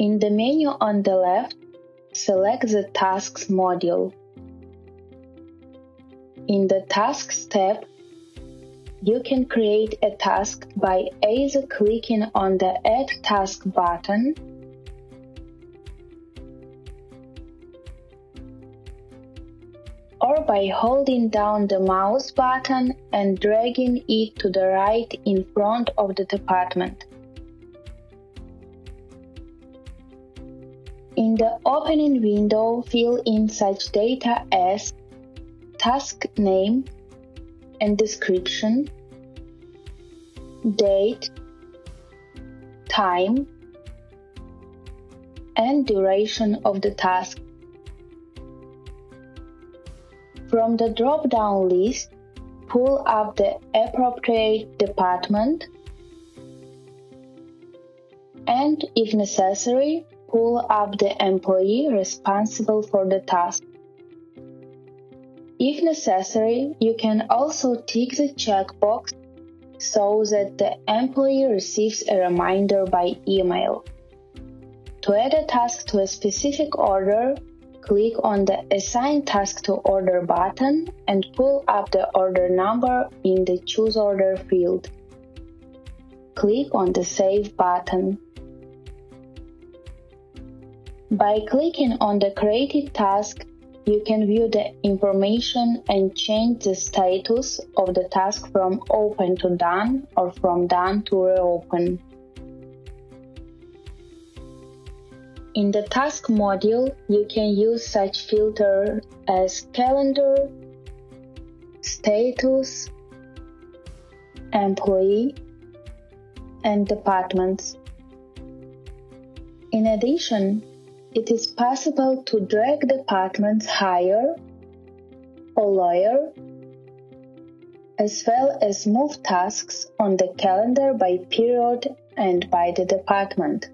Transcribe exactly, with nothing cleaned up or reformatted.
In the menu on the left, select the Tasks module. In the Tasks tab, you can create a task by either clicking on the Add Task button or by holding down the mouse button and dragging it to the right in front of the department. In the opening window, fill in such data as task name and description, date, time, and duration of the task. From the drop-down list, pull up the appropriate department and, if necessary, pull up the employee responsible for the task. If necessary, you can also tick the checkbox so that the employee receives a reminder by email. To add a task to a specific order, click on the Assign Task to Order button and pull up the order number in the Choose Order field. Click on the Save button. By clicking on the created task, you can view the information and change the status of the task from Open to Done or from Done to Reopen. In the Task module, you can use such filters as Calendar, Status, Employee, and Departments. In addition, it is possible to drag departments higher or lower, as well as move tasks on the calendar by period and by the department.